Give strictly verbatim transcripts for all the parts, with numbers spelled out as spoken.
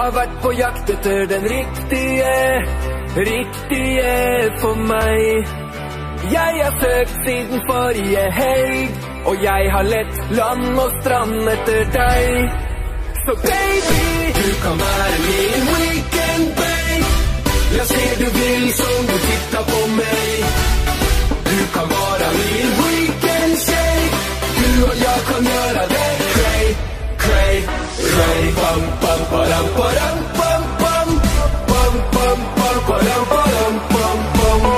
Har varit på jakt efter den riktige, riktige för mig. Jeg har søkt siden forrige helg, og jeg har lett land og strand etter deg. Så baby, du kan være med en weekend, babe. Jeg ser du vil, så du titta på meg. Du kan være med en weekend, tjej. Du og jeg kan gjøre det cray, cray, cray. Bam, bam, bam, bam, bam, bam, bam, bam, bam, bam, bam, bam, bam, bam.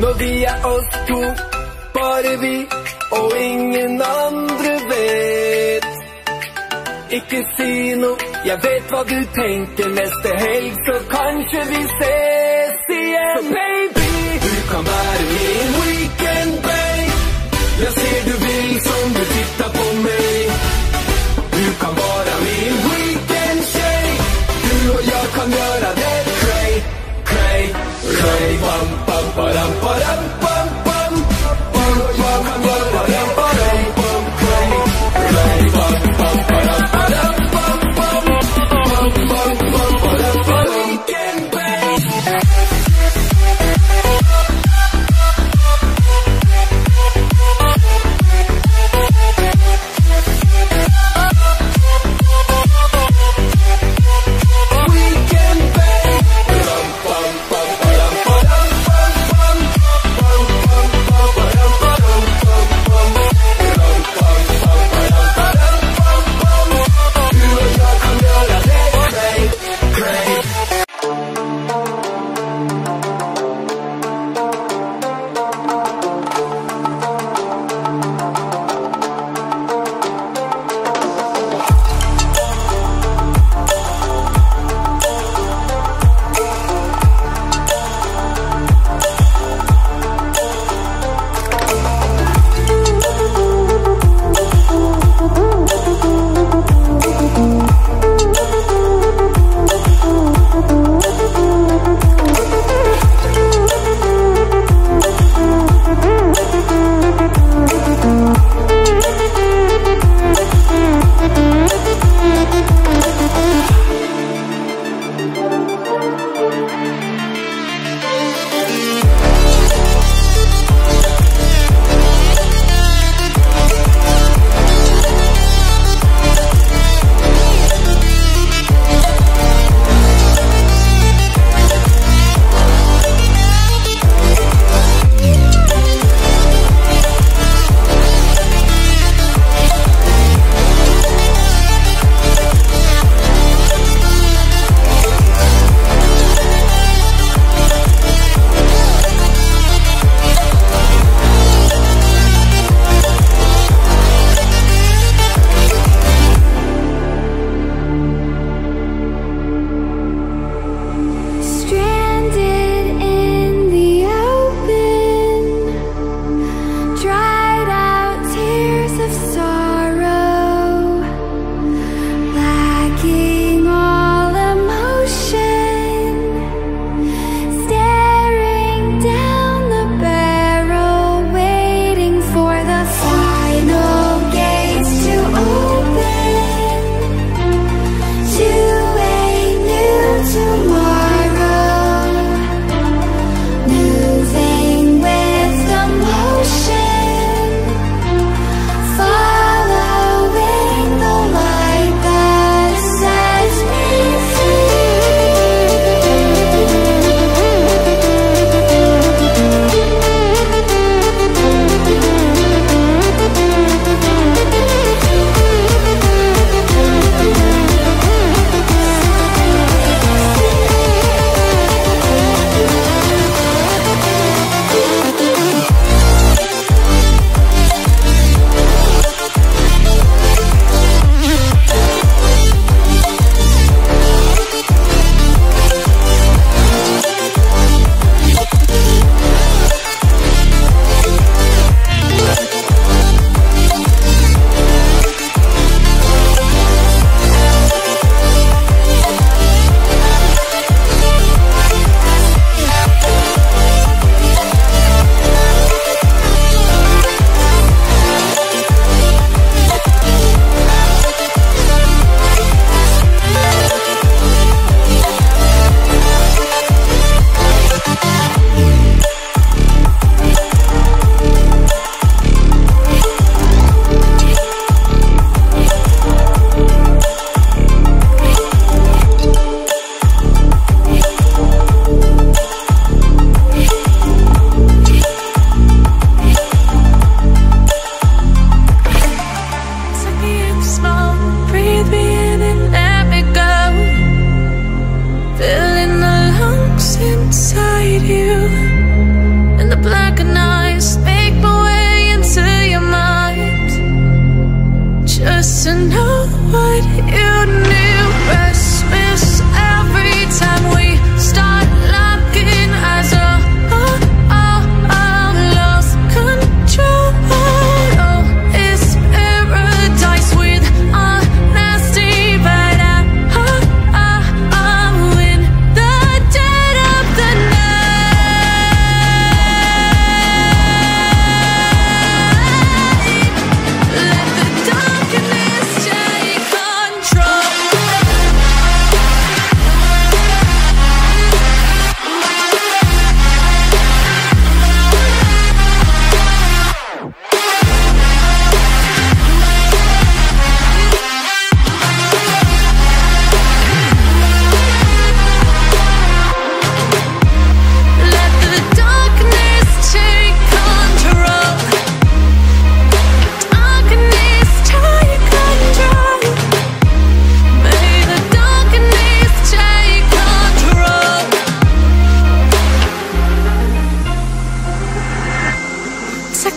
Når vi er oss to, bare vi, og ingen andre vet. Ikke si noe, jeg vet hva du tenker. Neste helg, så kanskje vi ses igjen. Så baby, du kan være med en weekend, babe. Jeg ser du vil, som du tittar på meg. Du kan være med en weekend, tjej. Du og jeg kan gjøre det cray, cray, cray. Bam, bam, bam, bam. Weekend, babe.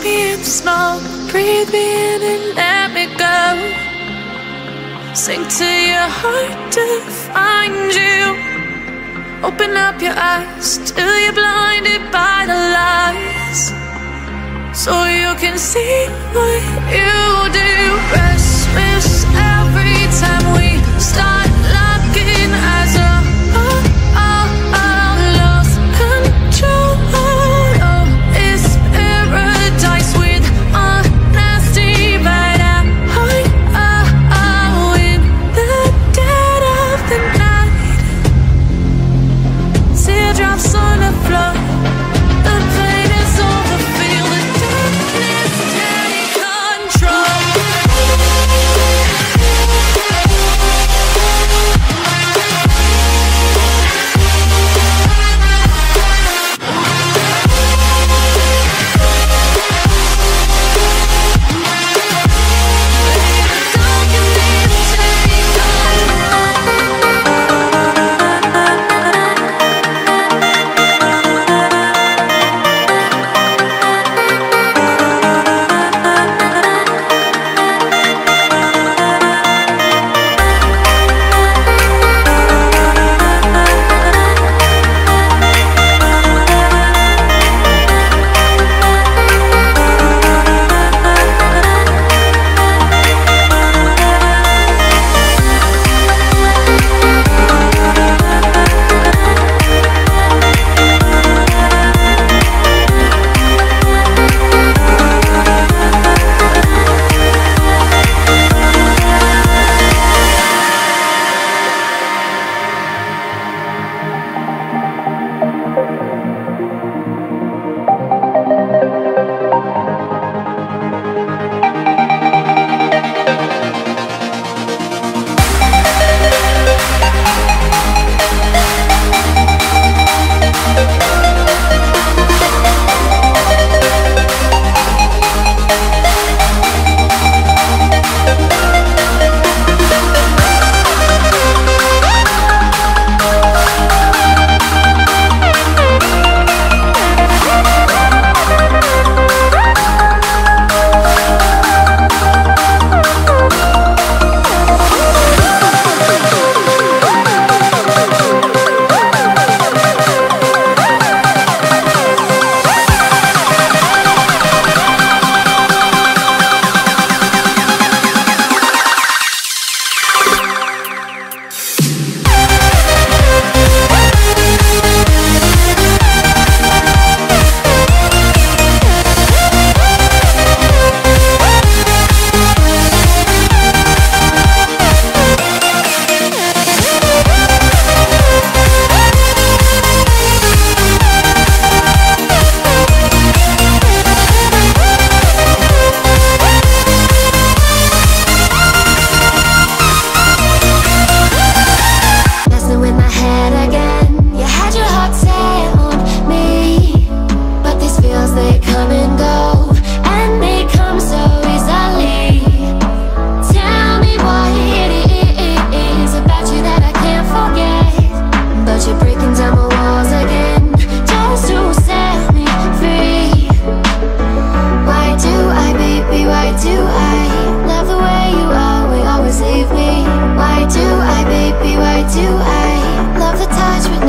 me in the smoke, breathe me in and let me go. Sink to your heart to find you. Open up your eyes till you're blinded by the lies, so you can see what you do. Restless every time we start looking as a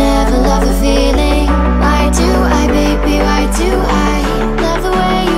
never love the feeling. Why do I, baby, why do I love the way you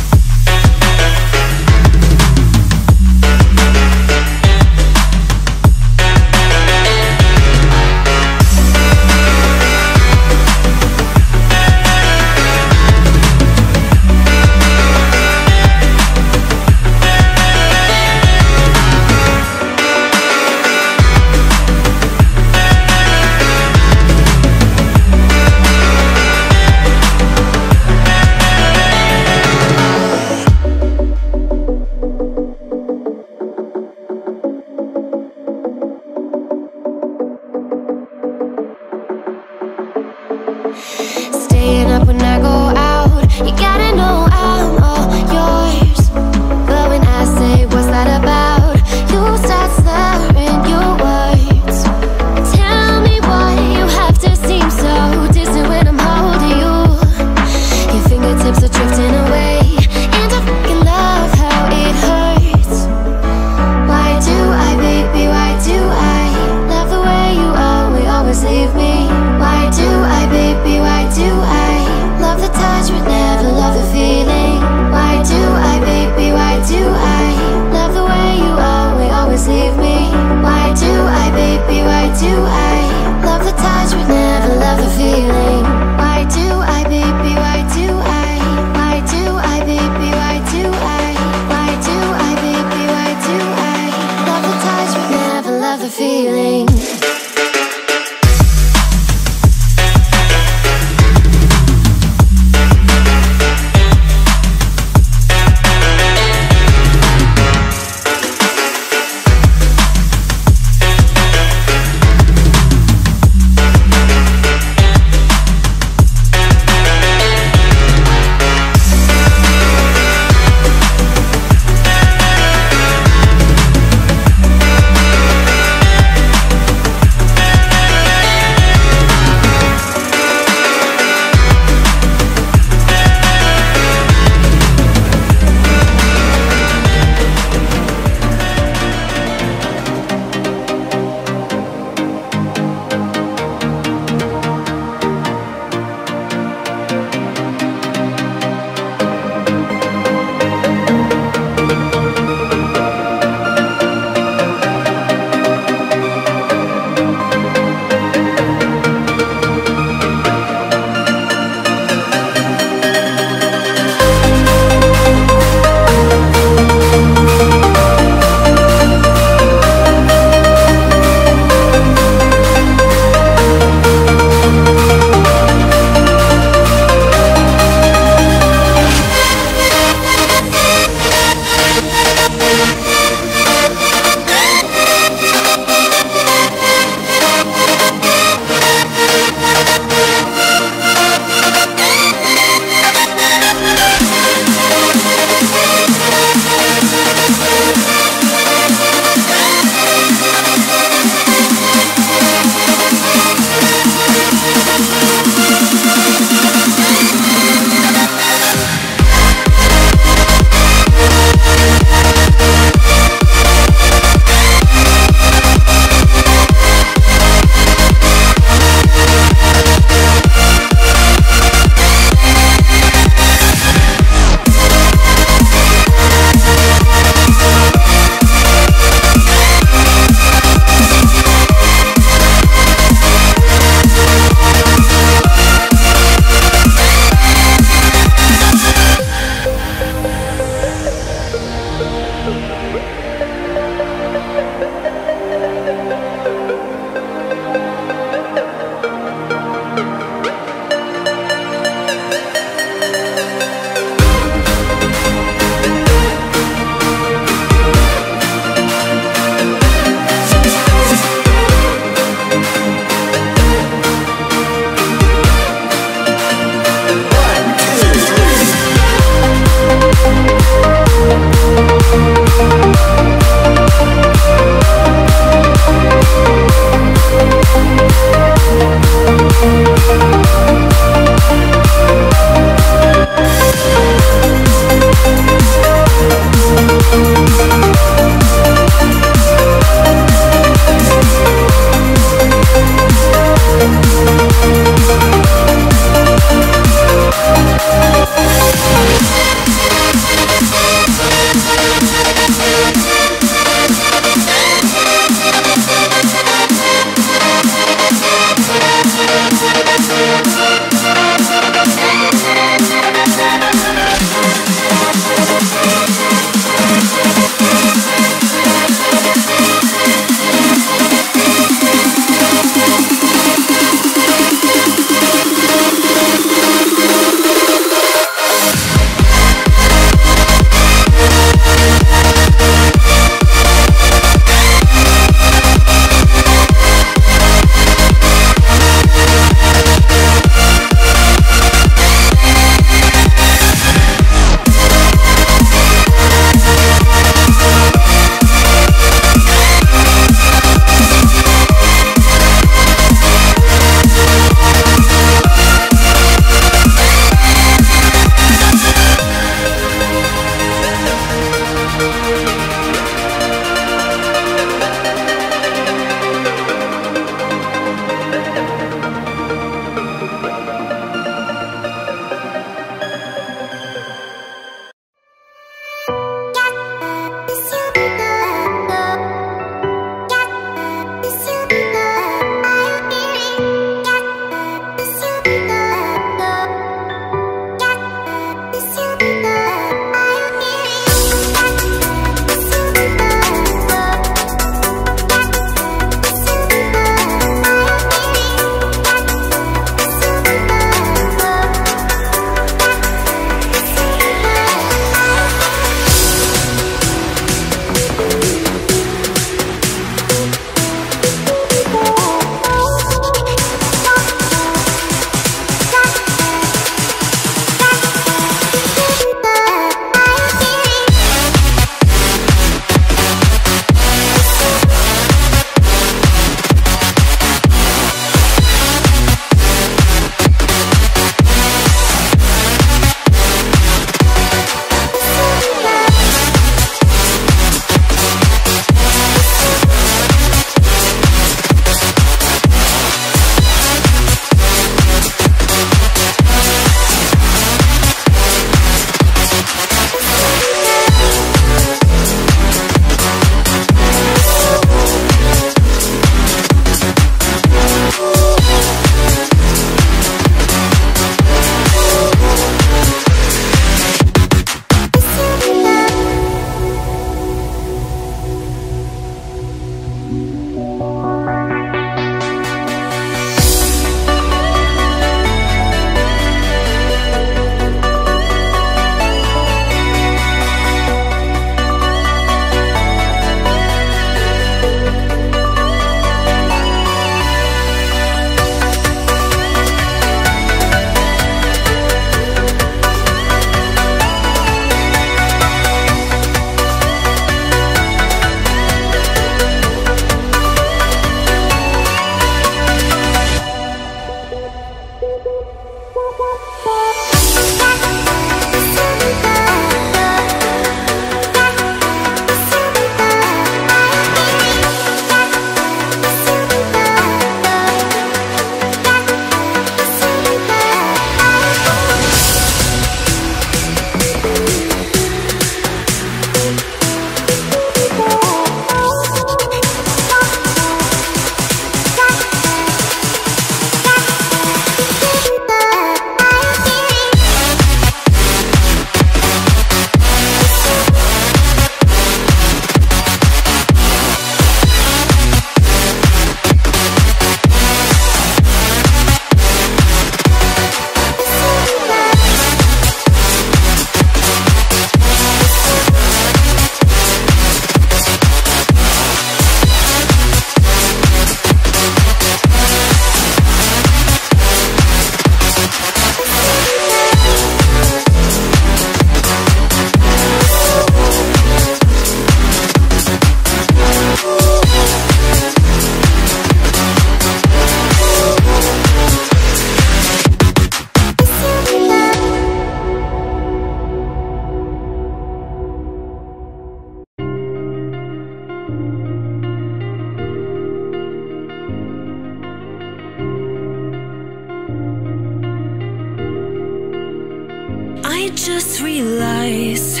I just realized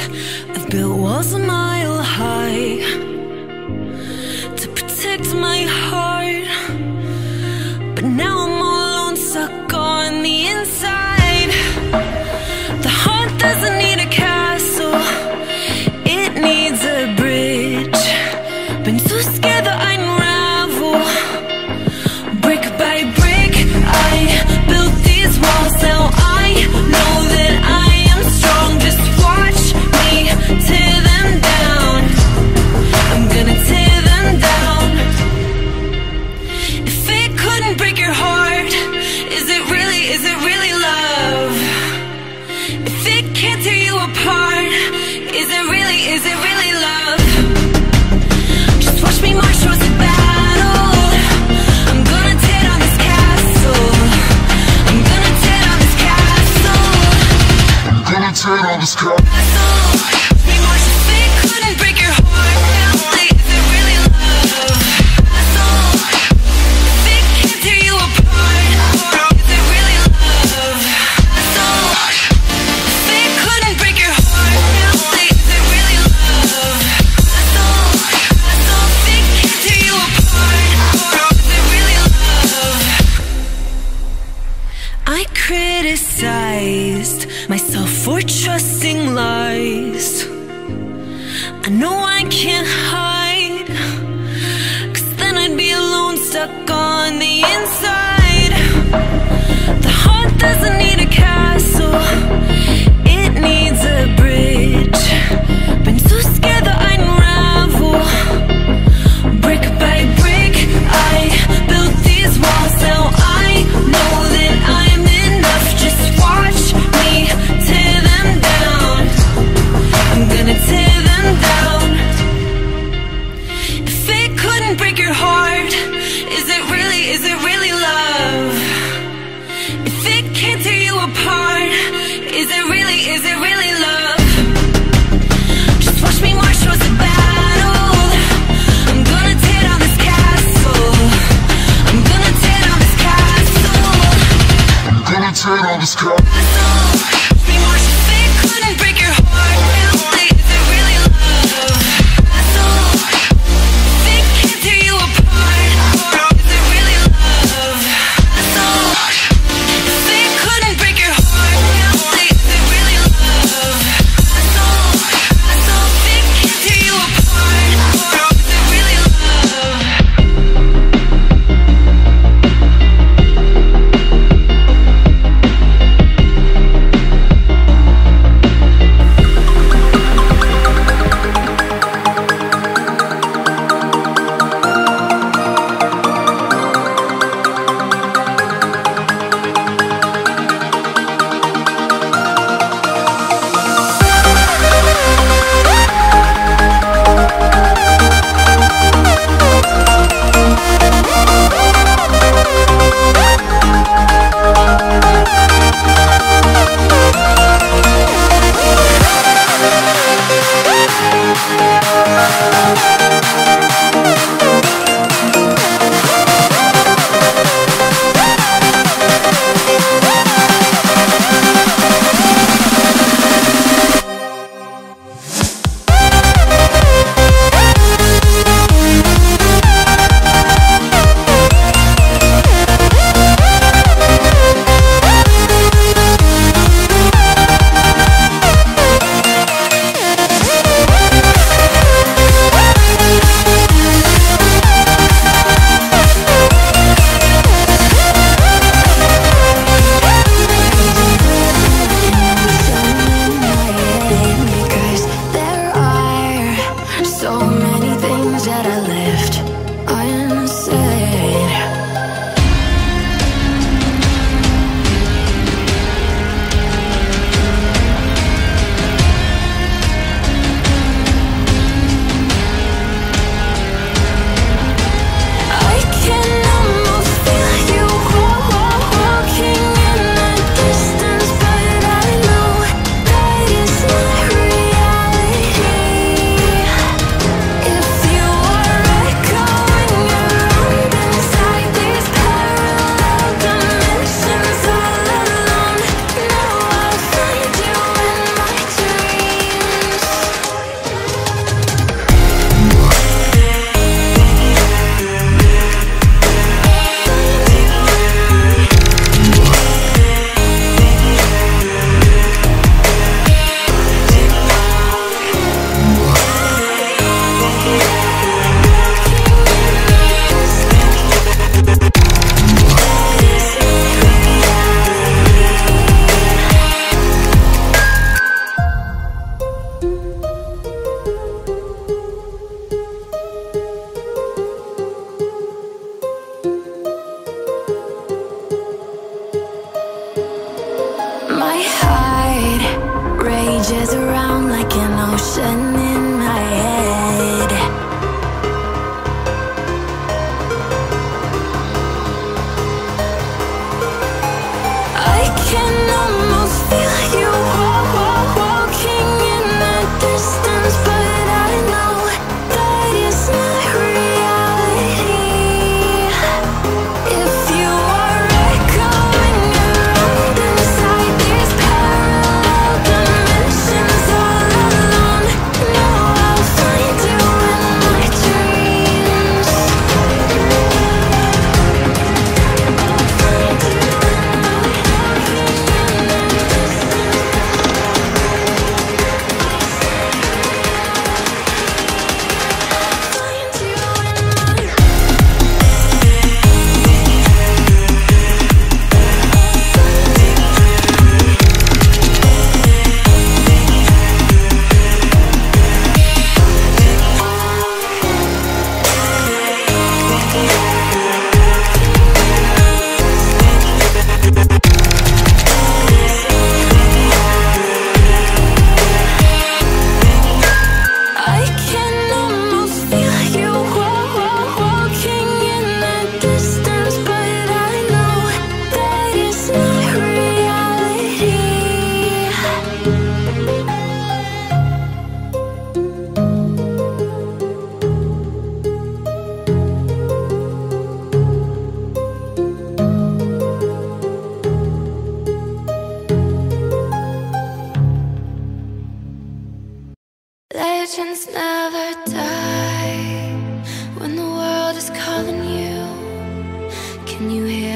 I've built walls a mile high to protect my heart, but now I'm all alone, stuck on the inside. The heart doesn't need a castle, it needs a bridge. Been too scared that I unravel, brick by brick I built these walls. Now I know that I am strong, just watch me tear them down. I'm gonna tear them down. If it couldn't break your heart, is it really, is it really love? If it can't tear you apart, is it really, is it really love? Just watch me march towards the battle. I'm gonna tear down this castle. I'm gonna tear down this castle. I'm gonna tear down this castle. We march. If it couldn't break your heart, really, is it really love? Castle. If it can't tear you apart, is it really love? Castle. If it couldn't break your heart, really, is it really love? Castle. Castle. If it can't tear you apart, is it really love? I criticized myself for trusting lies. I know I can't hide, cause then I'd be alone, stuck on the inside. The heart doesn't need a castle, it needs a bridge. Been too scared that I unravel, brick by brick I built these walls. Now I know that I'm enough, just watch me tear them down. I'm gonna tear them down. If it couldn't break your heart, is it really, is it really love? If it can't tear you apart, is it really, is it really love? Just watch me march towards the battle. I'm gonna tear down this castle. I'm gonna tear down this castle. I'm gonna tear down this castle.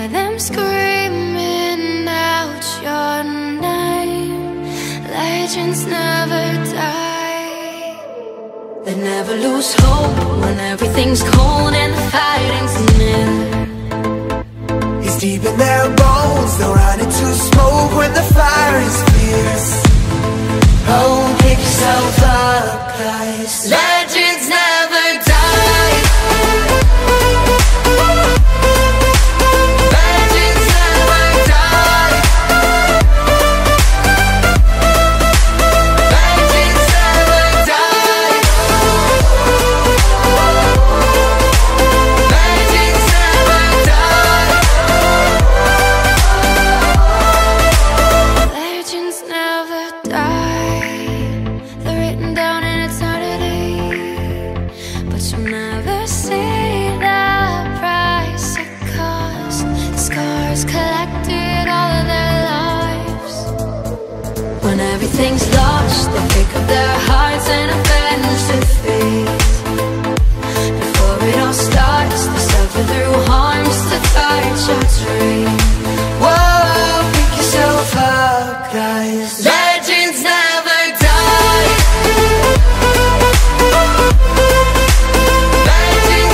hear them screaming out your name. Legends never die. They never lose hope when everything's cold and the fighting's near. It's deep in their bones, they'll run into smoke when the fire is fierce. Oh, pick yourself up, guys. Legends never die. Everything's lost, they pick up their hearts and avenge their fate. Before it all starts, they suffer through harms to torture dream. Whoa, pick yourself up, guys. Legends never die. Legends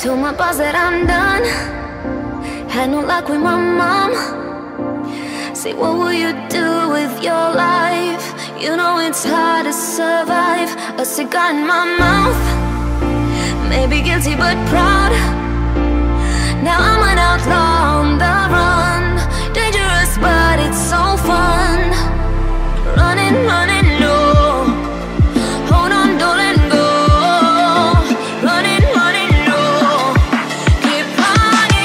Told my boss that I'm done. Had no luck with my mom. Say, what will you do with your life? You know it's hard to survive. A cigar in my mouth, maybe guilty but proud. Now I'm an outlaw on the run. Dangerous but it's so fun. Running, running, no. Hold on, don't let go. Running, running, no. Keep running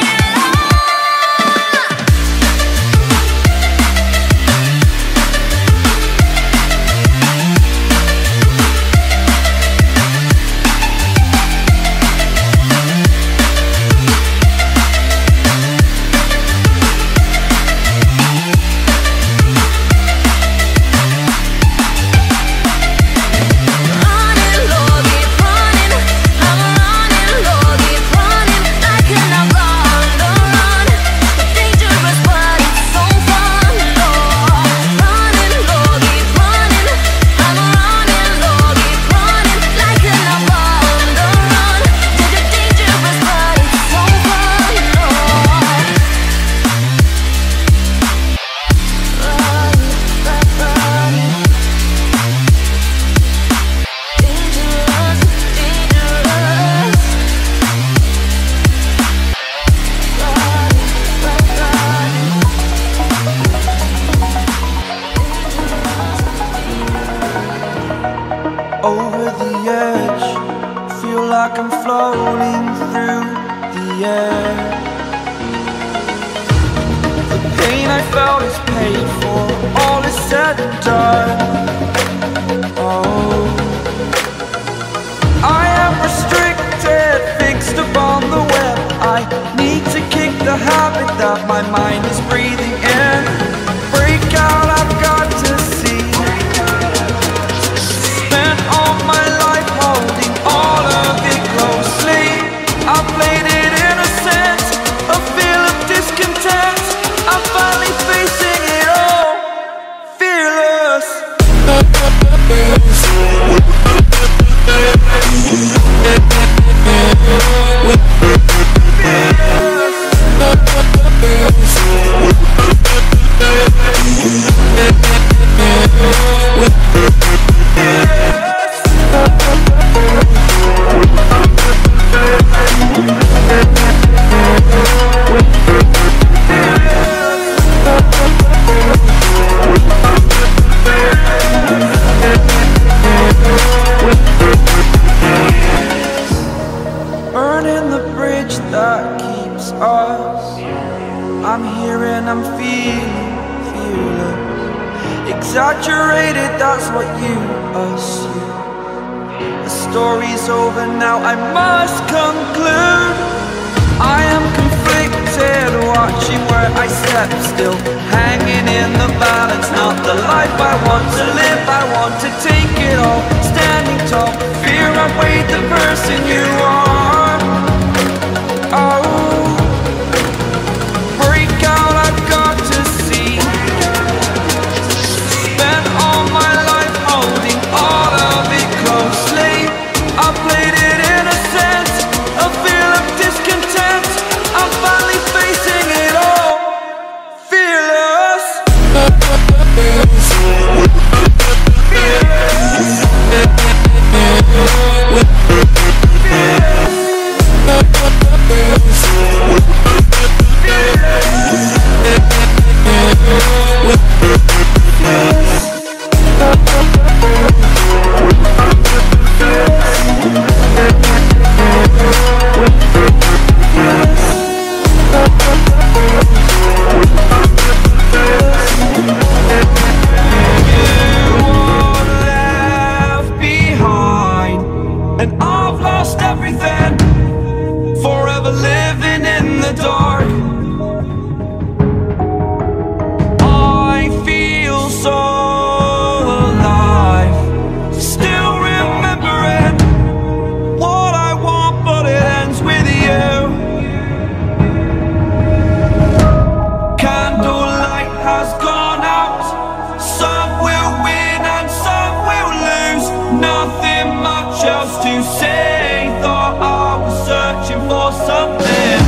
just to insane. Thought I was searching for something.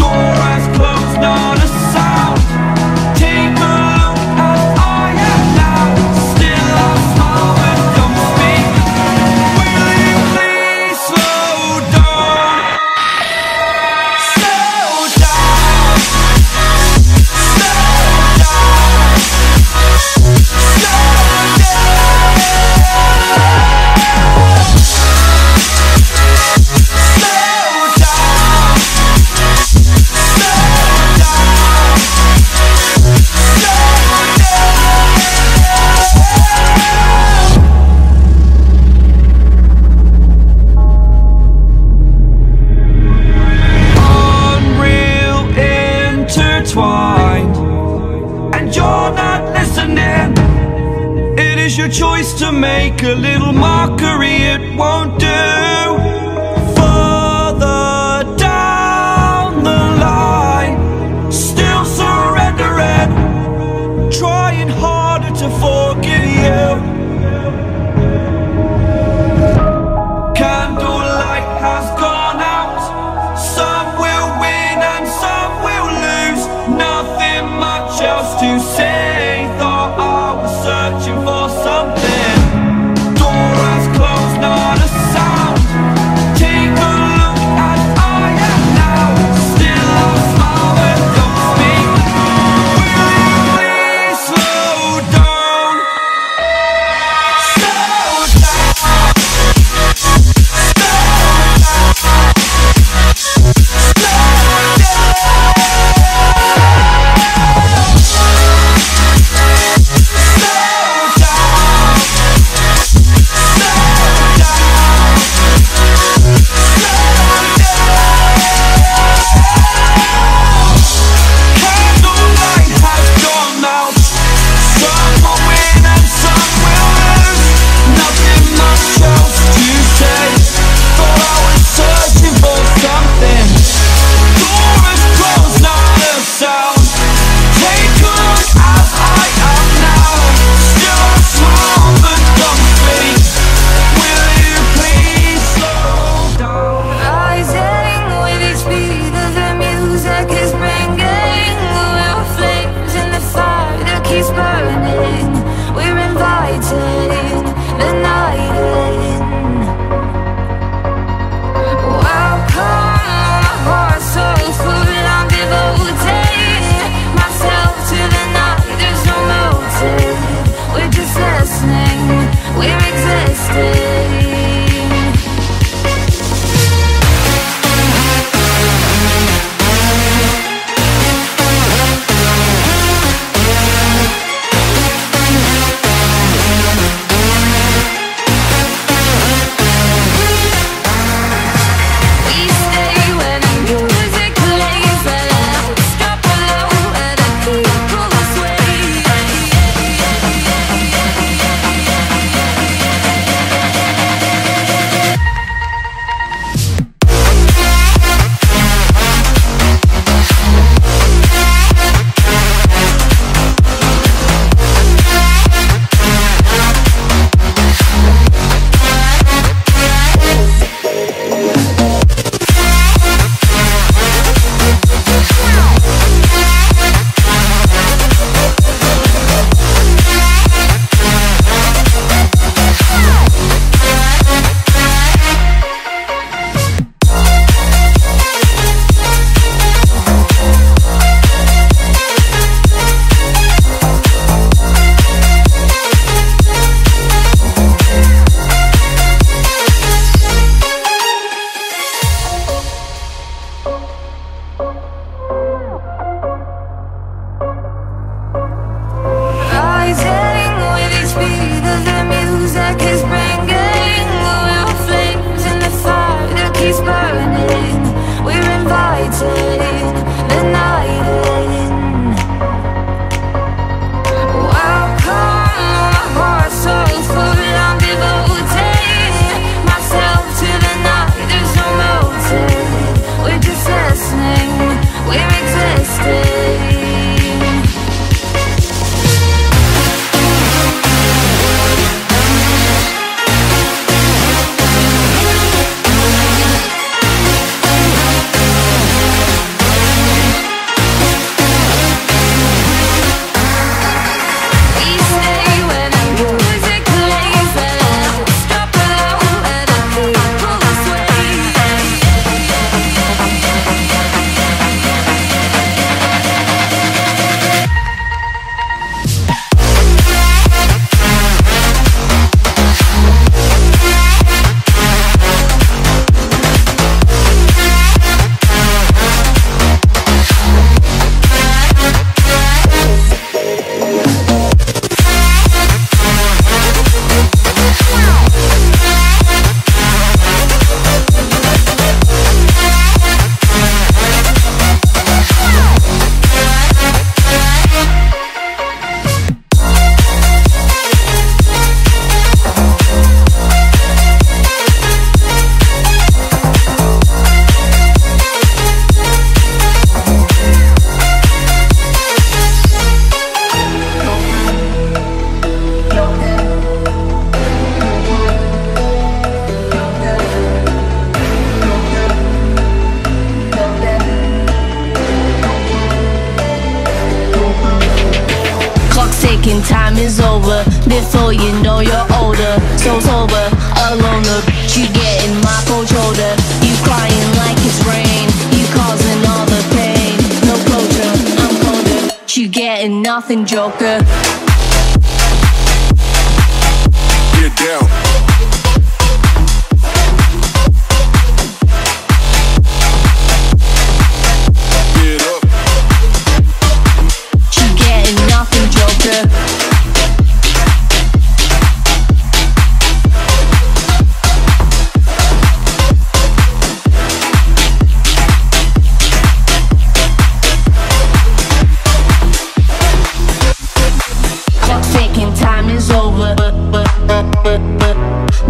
Door eyes closed, not a sound. Take a look at I am now. Still I smile when don't speak. Will you please slow down? Slow down. Slow down. And you're not listening. It is your choice to make a little mockery. It won't do. Further down the line, still surrendering, trying harder to forgive you. Candlelight has gone out. Some will win and some will lose. Nothing much else to say. Thought I was searching for something. Door has closed, not a sound. thinking time is over. Before you know you're older, so sober, a loner, bitch, you getting my cold shoulder. You crying like it's rain, you causing all the pain. No closure, I'm colder, bitch, you getting nothing, joker. Get down.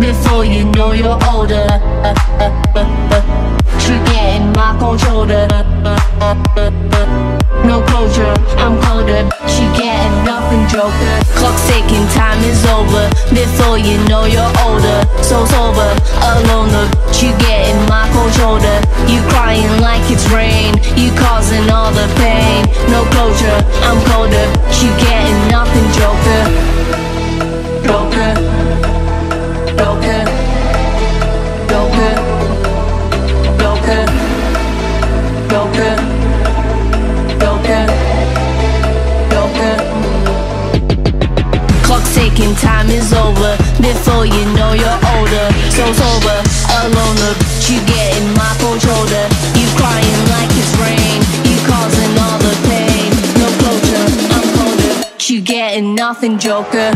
Before you know you're older, she getting my cold shoulder. No closure, I'm colder, she getting nothing, joker. Clock's ticking, time is over. Before you know you're older, so sober, alone, she getting my cold shoulder. You crying like it's rain, you causing all the pain. No closure, I'm colder, she getting nothing, joker. Joker. Joker, Joker, Joker, Joker, Joker, Joker. Clock's ticking, time is over. Before you know you're older, so sober, alone, bitch, you getting my cold shoulder. You crying like it's rain, you causing all the pain. No closure, I'm colder, bitch, you getting nothing, joker.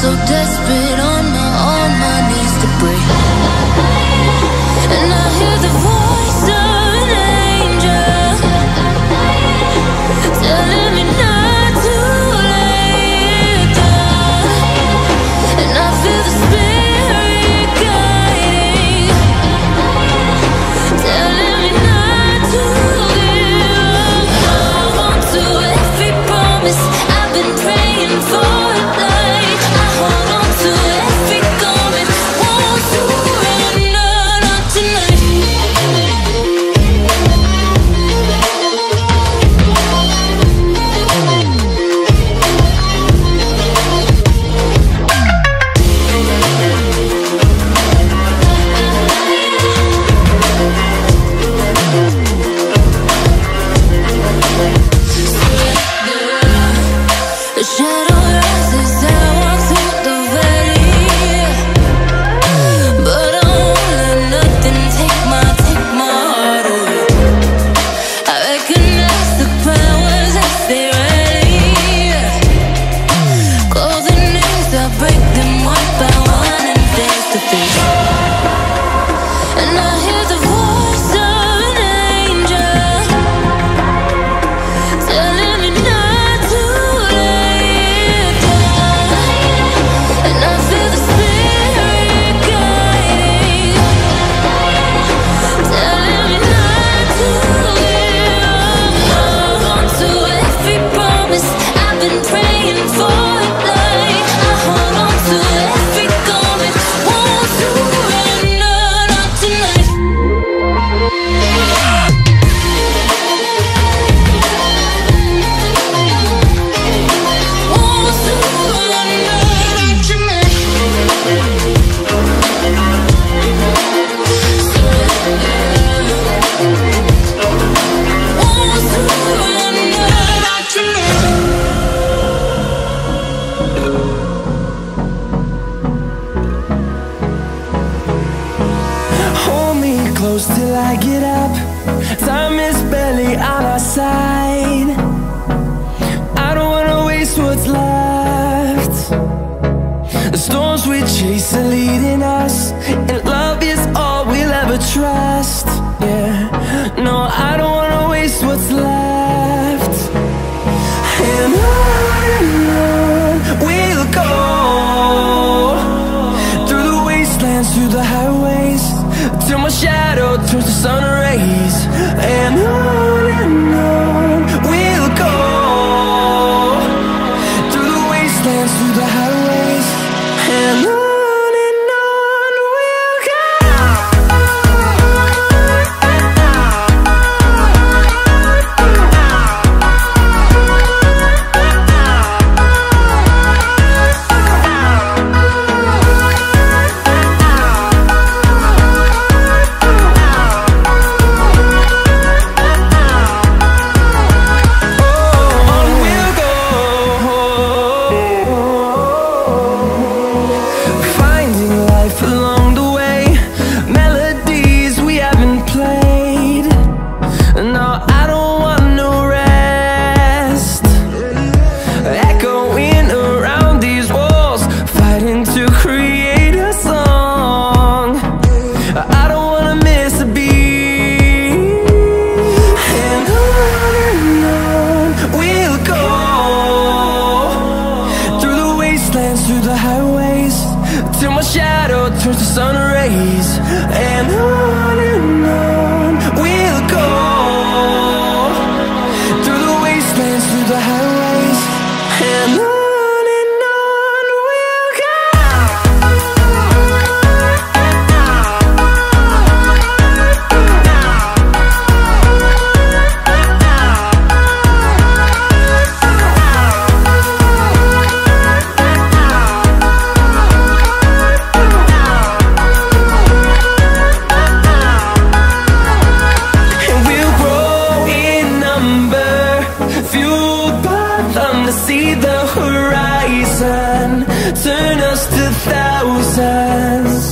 so desperate, on my, on my knees to break. And I hear the voice of an angel telling me not to lay down. And I feel the spirit guiding, telling me not to give up. I want to every promise I've been praying for. Till I get up, time is barely on our side. I don't wanna waste what's left. The storms we chase are leading us, and love is all we'll ever trust. Yeah, no, I don't wanna waste what's left. And on we'll go, through the wastelands, through the highways, till my shadow turns to sun rays. And on and on we'll go, through the wastelands, through the highways. And on. Turn us to thousands.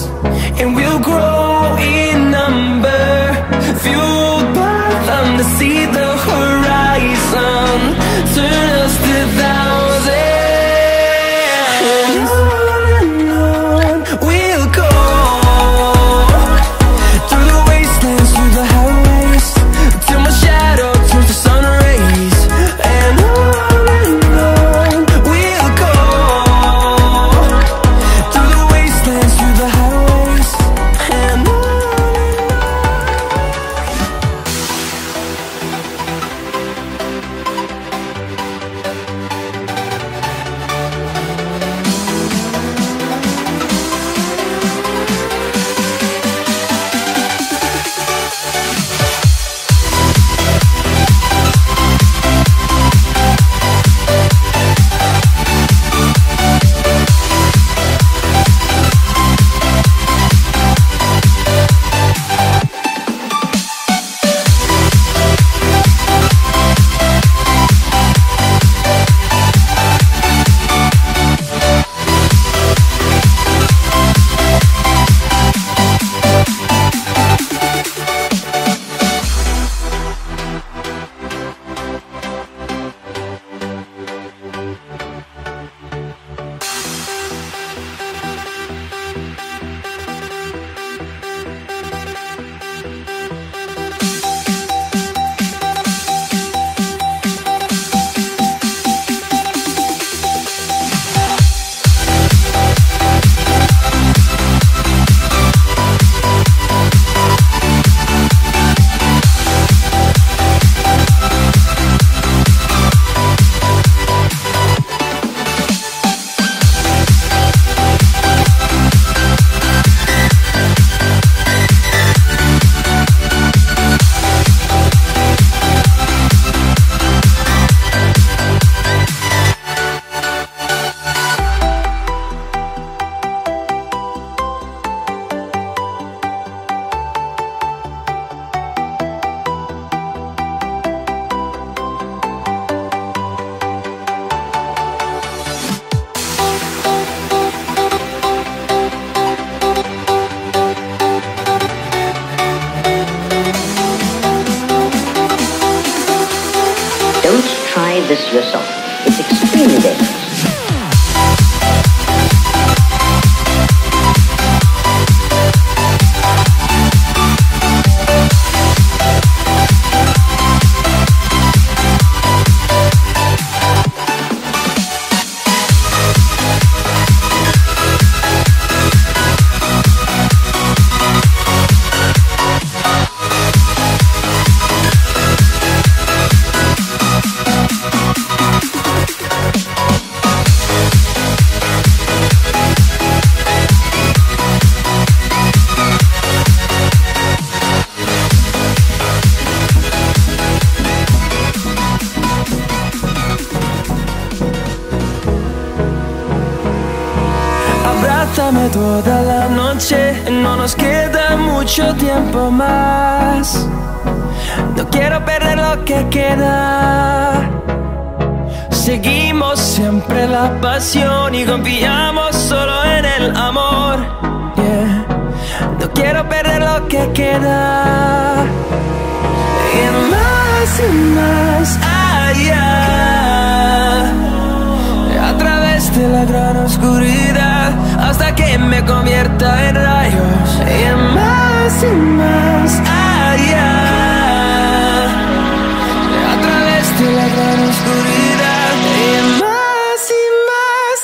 this yourself. It's extremely dangerous. Abrázame toda la noche, no nos queda mucho tiempo más. No quiero perder lo que queda. Seguimos siempre la pasión y confiamos solo en el amor. Yeah. No quiero perder lo que queda. Y más y más allá, a través de la gran oscuridad, hasta que me convierta en rayos. Y más y más allá, a través de la gran oscuridad. Y más y más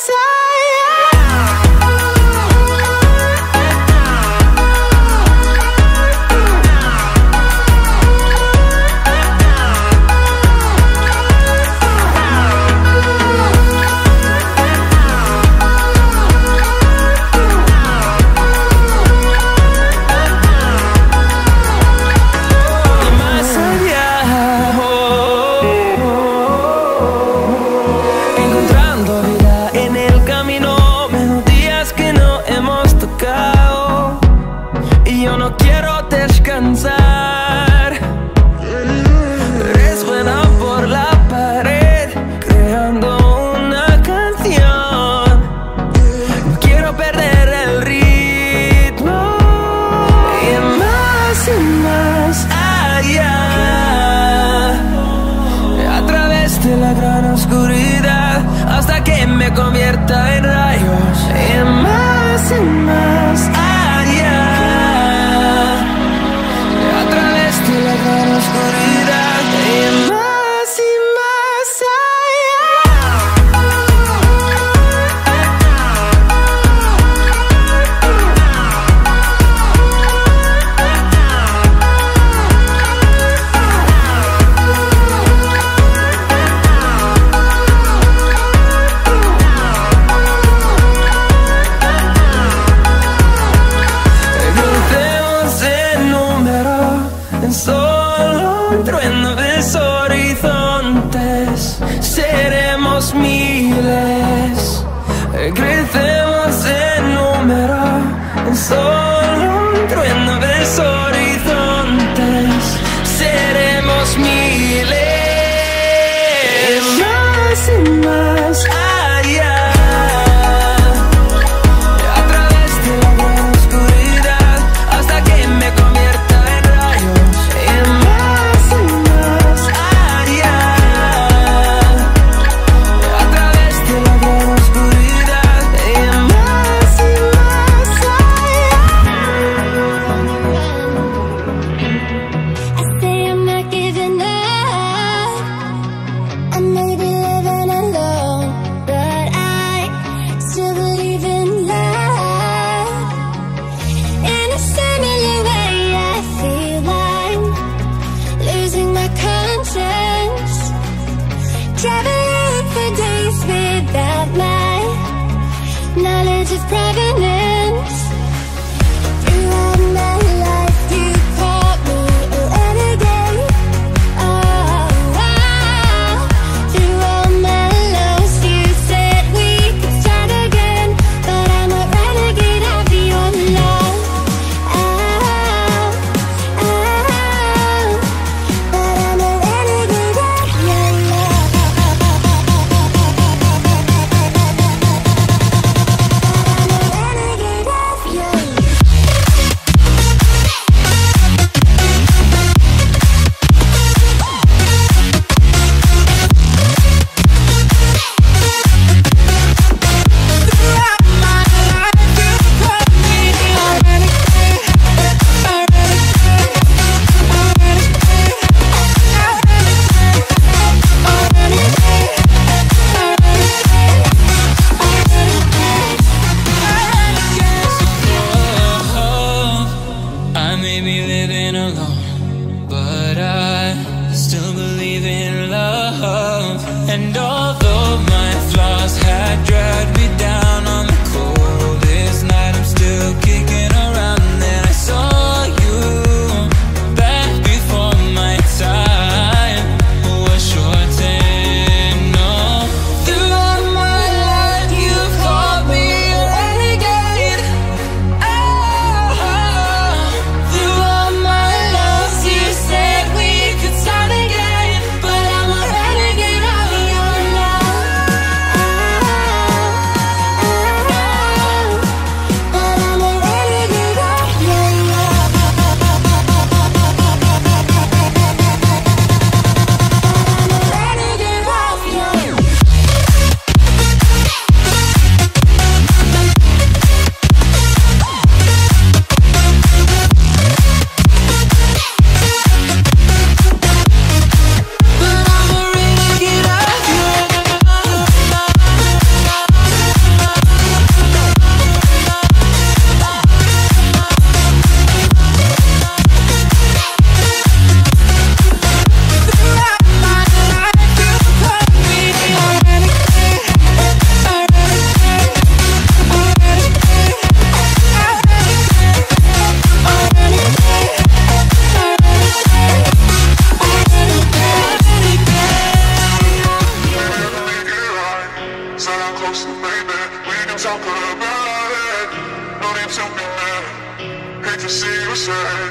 to see you shine.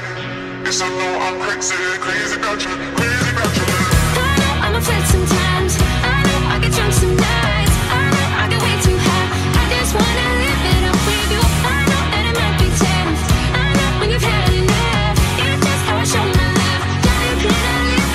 Yes, I know I'm crazy, crazy about you, crazy about you. I know I'm afraid sometimes. I know I get drunk some nights. I know I get way too high. I just wanna live it up with you. I know that it might be tense. I know when you've had enough. It's just how I show my love. Gotta get out. It's just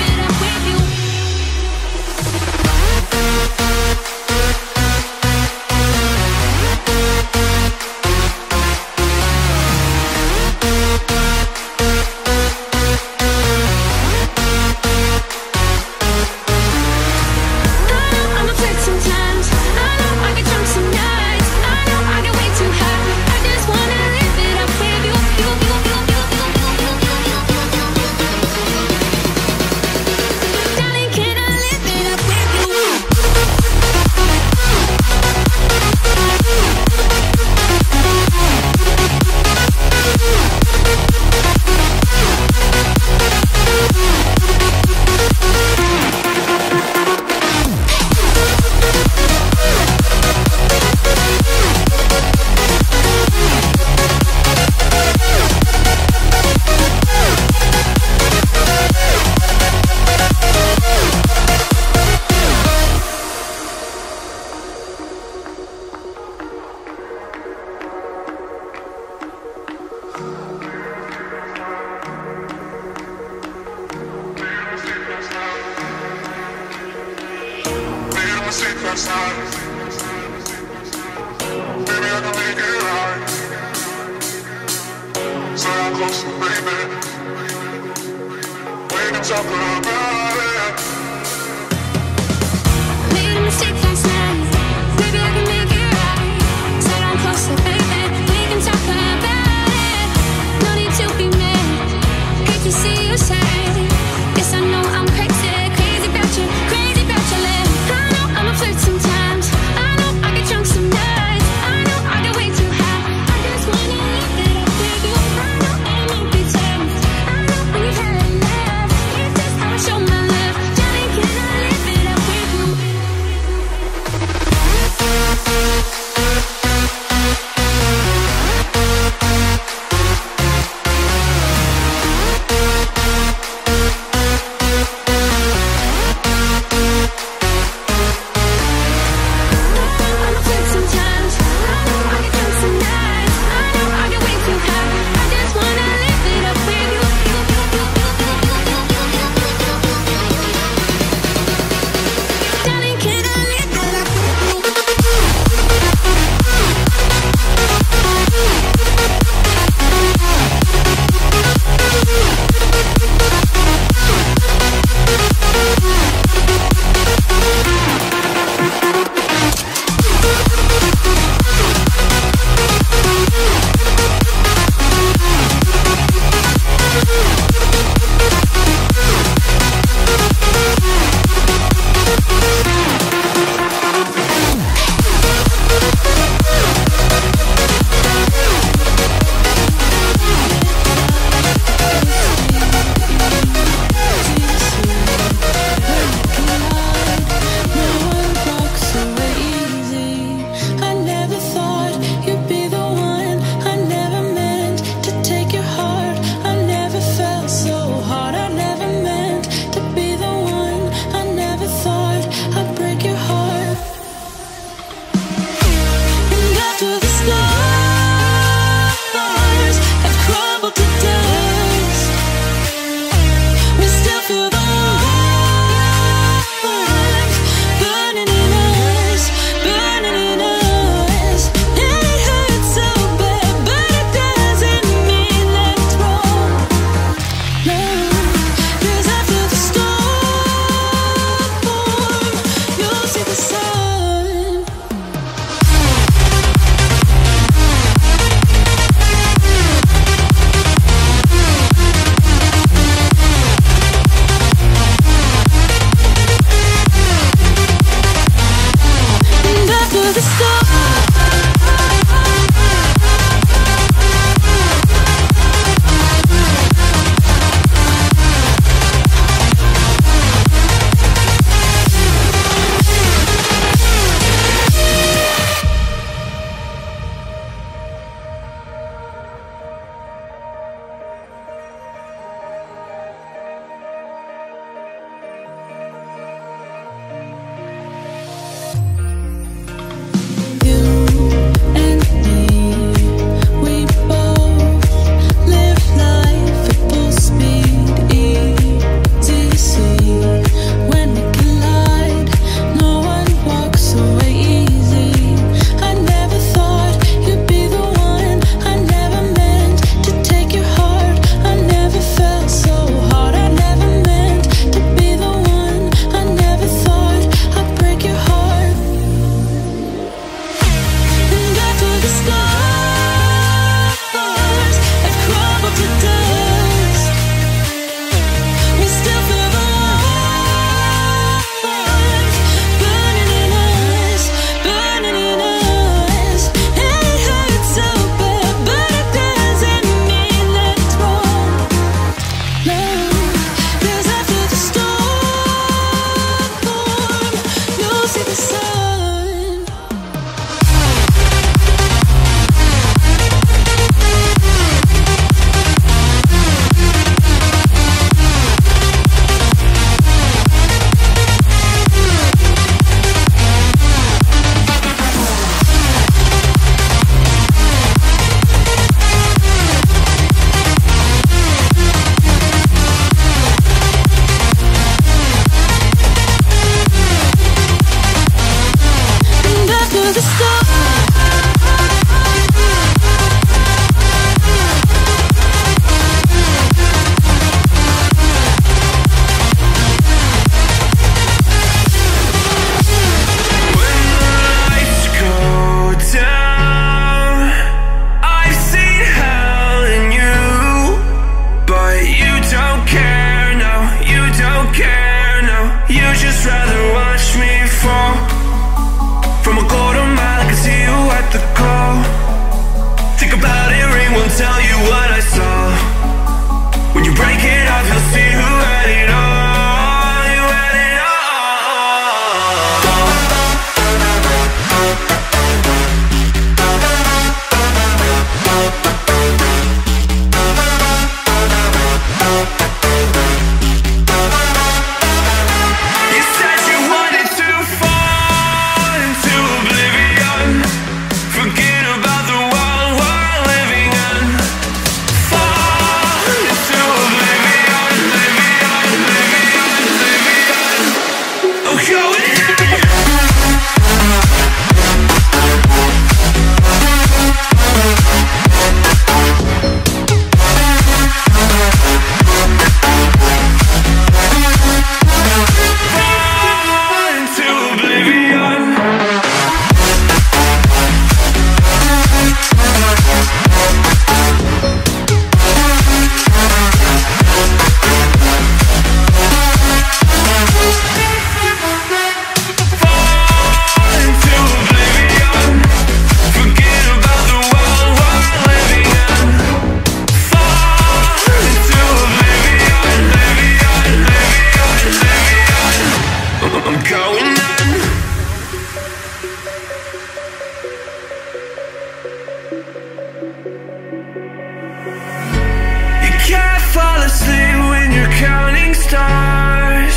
counting stars,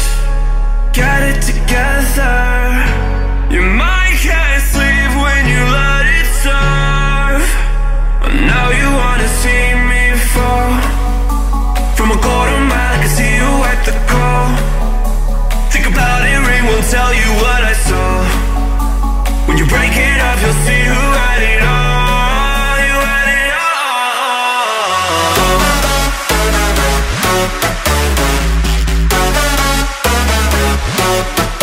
get it together. Your mind can't sleep when you let it serve. Now you wanna see me fall from a quarter mile. I can see you at the call. Think about it, ring won't tell you what I saw. When you break it up, you'll see who had it all. We'll be right back.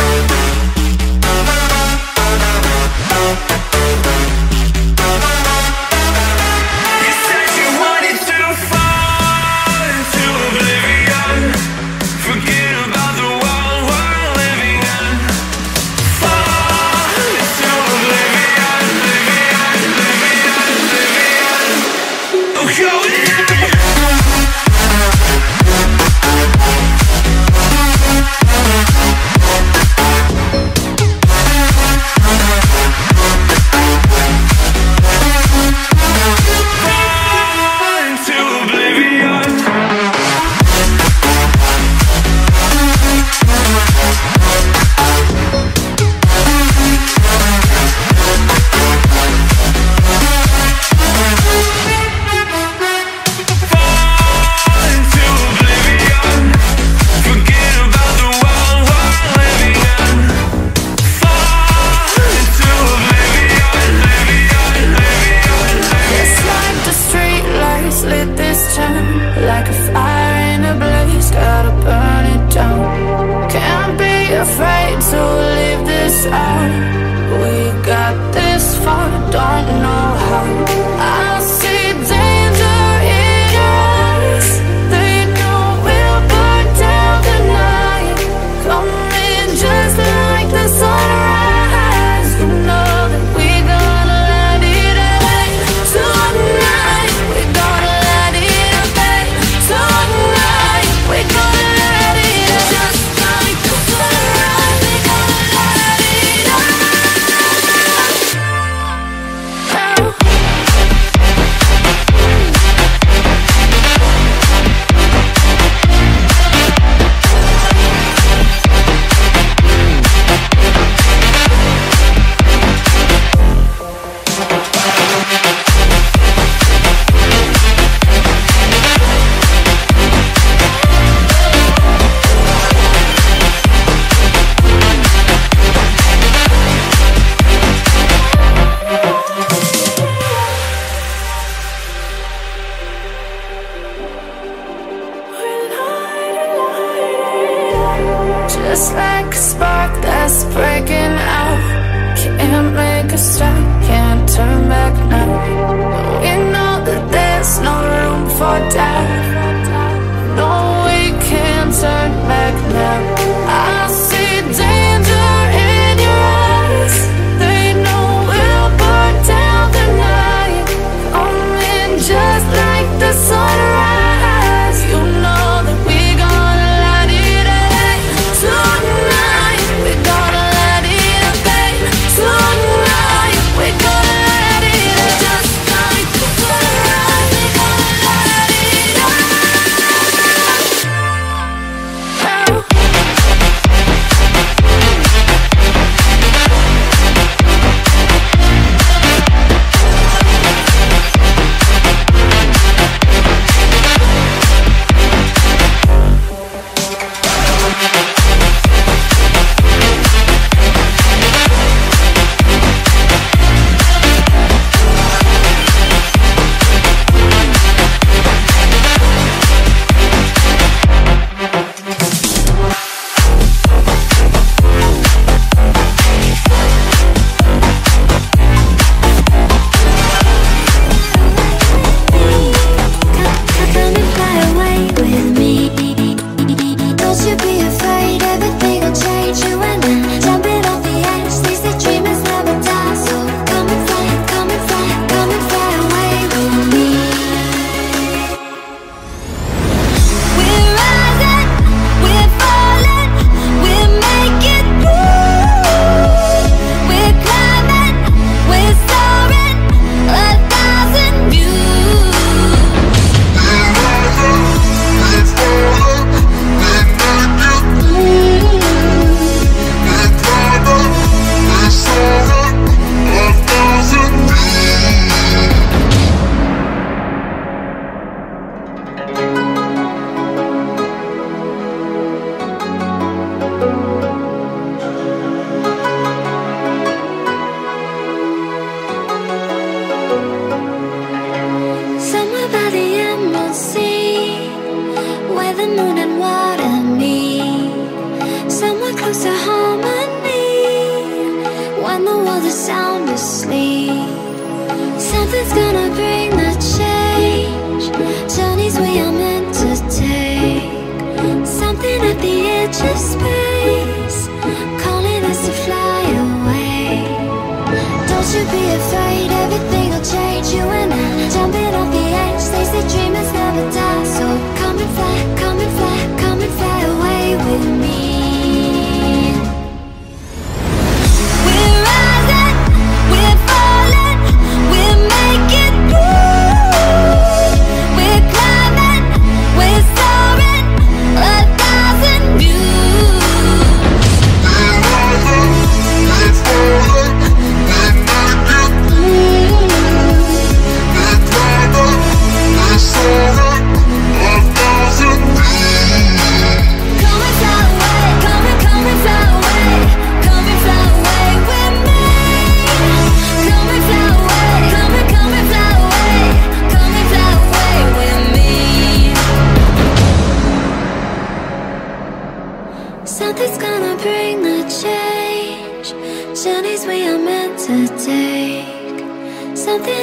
Something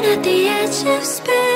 at the edge of space.